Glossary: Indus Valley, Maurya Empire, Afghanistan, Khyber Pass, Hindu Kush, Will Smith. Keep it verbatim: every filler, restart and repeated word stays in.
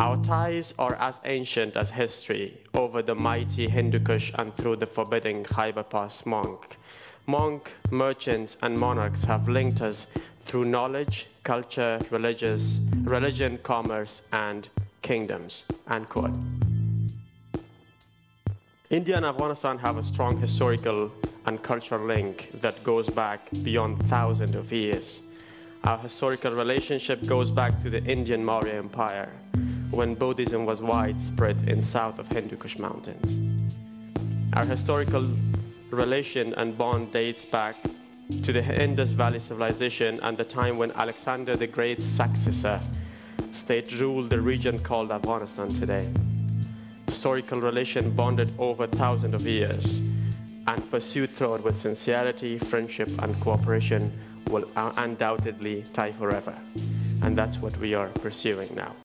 Our ties are as ancient as history, over the mighty Hindu Kush and through the forbidding Khyber Pass monk. Monk, merchants, and monarchs have linked us through knowledge, culture, religious, religion, commerce, and kingdoms." End quote. India and Afghanistan have a strong historical and cultural link that goes back beyond thousands of years. Our historical relationship goes back to the Indian Maurya Empire, when Buddhism was widespread in south of Hindu Kush mountains. Our historical relation and bond dates back to the Indus Valley civilization and the time when Alexander the Great's successor state ruled the region called Afghanistan today. Historical relation bonded over thousands of years, and pursued throughout with sincerity, friendship, and cooperation will undoubtedly tie forever. And that's what we are pursuing now.